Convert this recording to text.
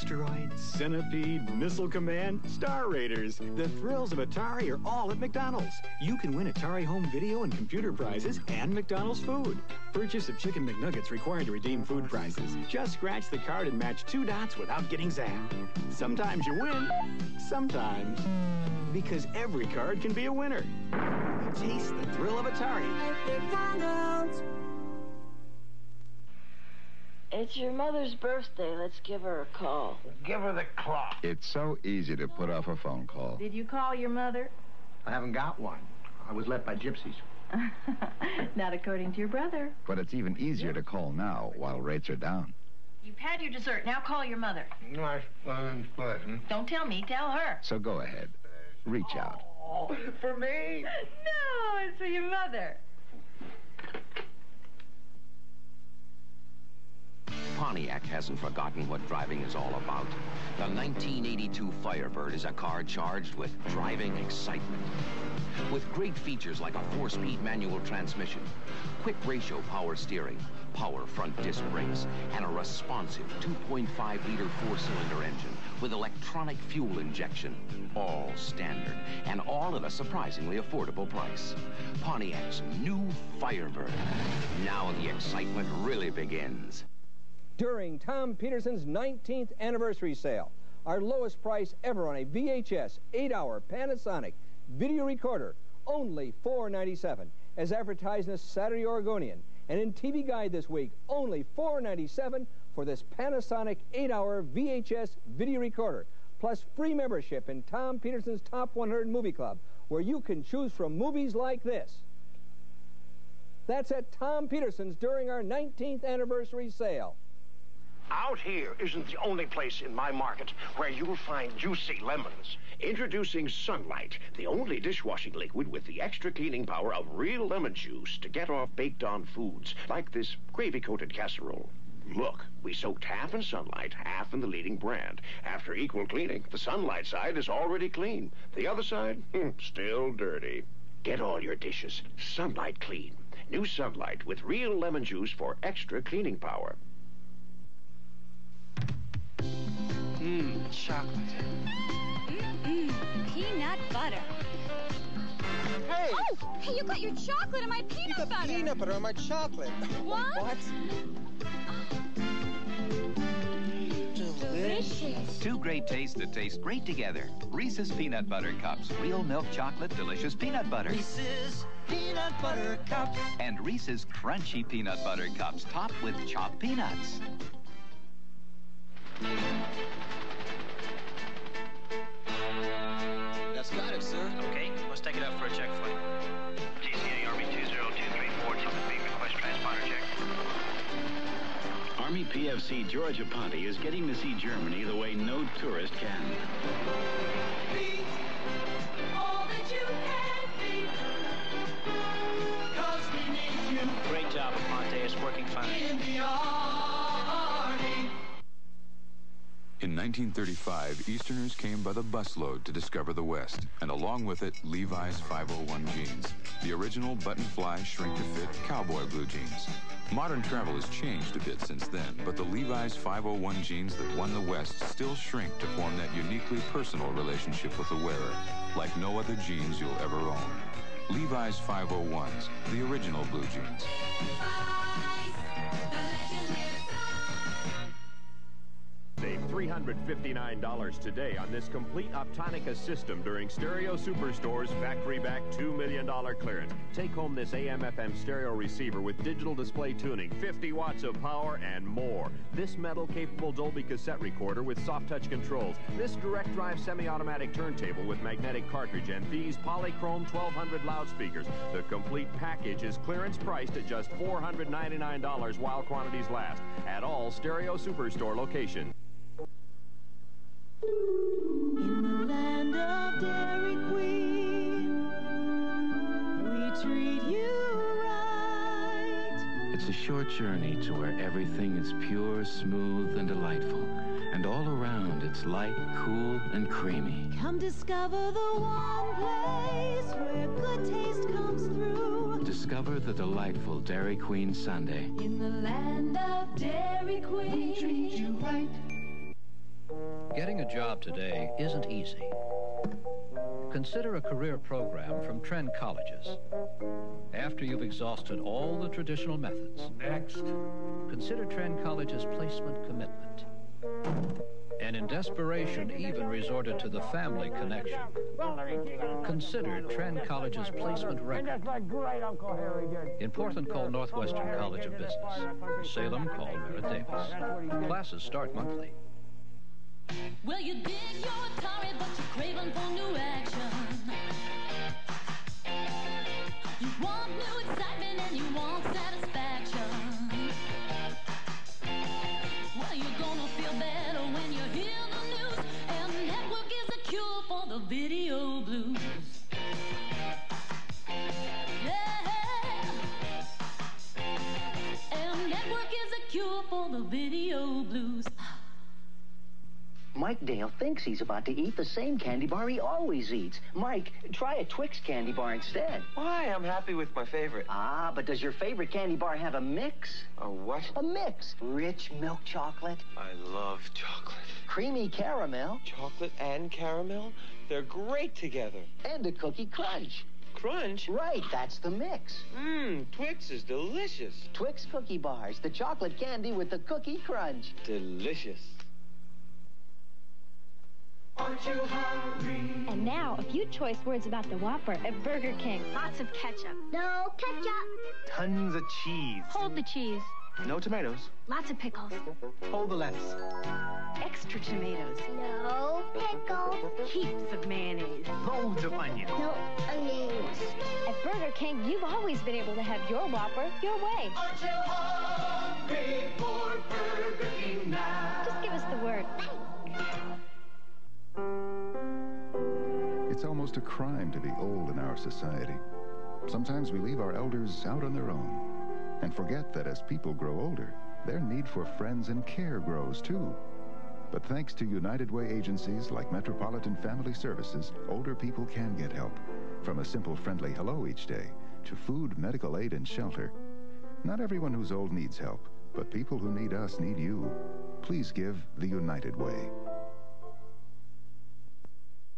Asteroid, Centipede, Missile Command, Star Raiders. The thrills of Atari are all at McDonald's. You can win Atari home video and computer prizes and McDonald's food. Purchase of chicken McNuggets required to redeem food prizes. Just scratch the card and match two dots without getting zapped. Sometimes you win, sometimes. Because every card can be a winner. Taste the thrill of Atari at McDonald's. It's your mother's birthday. Let's give her a call. Give her the clock. It's so easy to put off a phone call. Did you call your mother? I haven't got one. I was left by gypsies. Not according to your brother. But it's even easier to call now while rates are down. You've had your dessert. Now call your mother. Nice pleasant. Don't tell me. Tell her. So go ahead. Reach out. Oh, for me? No, it's for your mother. Pontiac hasn't forgotten what driving is all about. The 1982 Firebird is a car charged with driving excitement. With great features like a 4-speed manual transmission, quick ratio power steering, power front disc brakes, and a responsive 2.5-liter 4-cylinder engine with electronic fuel injection. All standard, and all at a surprisingly affordable price. Pontiac's new Firebird. Now the excitement really begins. During Tom Peterson's 19th anniversary sale, our lowest price ever on a VHS 8-hour Panasonic video recorder, only $4.97, as advertised in the Saturday Oregonian, and in TV Guide this week, only $4.97 for this Panasonic 8-hour VHS video recorder, plus free membership in Tom Peterson's Top 100 Movie Club, where you can choose from movies like this. That's at Tom Peterson's during our 19th anniversary sale. Out here isn't the only place in my market where you'll find juicy lemons. Introducing Sunlight, the only dishwashing liquid with the extra cleaning power of real lemon juice to get off baked-on foods, like this gravy-coated casserole. Look, we soaked half in Sunlight, half in the leading brand. After equal cleaning, the Sunlight side is already clean. The other side, still dirty. Get all your dishes Sunlight clean. New Sunlight with real lemon juice for extra cleaning power. Chocolate. Peanut butter. Hey! Oh, hey, you got your chocolate on my peanut butter. You got peanut butter on my chocolate. What? What? Delicious. Two great tastes that taste great together. Reese's Peanut Butter Cups. Real milk chocolate, delicious peanut butter. Reese's Peanut Butter Cups. And Reese's Crunchy Peanut Butter Cups topped with chopped peanuts. That's got it, sir. Okay, let's take it up for a check flight. GCA Army 20234 to the beam, request transponder check. Army PFC George Aponte is getting to see Germany the way no tourist can. Beat all that you can beat, 'cause we need you. Great job, Aponte. It's working fine. In the Army. In 1935, Easterners came by the busload to discover the West, and along with it, Levi's 501 jeans, the original button-fly, shrink-to-fit cowboy blue jeans. Modern travel has changed a bit since then, but the Levi's 501 jeans that won the West still shrink to form that uniquely personal relationship with the wearer, like no other jeans you'll ever own. Levi's 501s, the original blue jeans. Save $359 today on this complete Optonica system during Stereo Superstore's factory-back $2 million clearance. Take home this AM/FM stereo receiver with digital display tuning, 50 watts of power, and more. This metal-capable Dolby cassette recorder with soft-touch controls. This direct-drive semi-automatic turntable with magnetic cartridge, and these polychrome 1200 loudspeakers. The complete package is clearance priced at just $499 while quantities last at all Stereo Superstore locations. In the land of Dairy Queen, we treat you right. It's a short journey to where everything is pure, smooth, and delightful. And all around, it's light, cool, and creamy. Come discover the one place where good taste comes through. Discover the delightful Dairy Queen Sundae. In the land of Dairy Queen, we treat you right. Getting a job today isn't easy. Consider a career program from Trend Colleges. After you've exhausted all the traditional methods, next, consider Trend College's placement commitment. And in desperation, even resorted to the family connection. Consider Trend College's placement record. In Portland, call Northwestern College of Business. Salem, call Merit Davis. Classes start monthly. Well, you dig your Atari, but you're craving for new action. You want new excitement and you want satisfaction. Well, you're gonna feel better when you hear the news. M Network is a cure for the video blues. Yeah. M Network is a cure for the video blues. Mike Dale thinks he's about to eat the same candy bar he always eats. Mike, try a Twix candy bar instead. Why? I'm happy with my favorite. Ah, but does your favorite candy bar have a mix? A what? A mix. Rich milk chocolate. I love chocolate. Creamy caramel. Chocolate and caramel? They're great together. And a cookie crunch. Crunch? Right, that's the mix. Mmm, Twix is delicious. Twix cookie bars, the chocolate candy with the cookie crunch. Delicious. Aren't you hungry? And now, a few choice words about the Whopper at Burger King. Lots of ketchup. No ketchup. Tons of cheese. Hold the cheese. No tomatoes. Lots of pickles. Hold the lettuce. Extra tomatoes. No pickles. Heaps of mayonnaise. Loads of onions. No onions. At Burger King, you've always been able to have your Whopper your way. Aren't you hungry for Burger King now? Just give us the word. It's almost a crime to be old in our society. Sometimes we leave our elders out on their own and forget that as people grow older, their need for friends and care grows too. But thanks to United Way agencies like Metropolitan Family Services, older people can get help. From a simple friendly hello each day to food, medical aid, and shelter. Not everyone who's old needs help, but people who need us need you. Please give the United Way.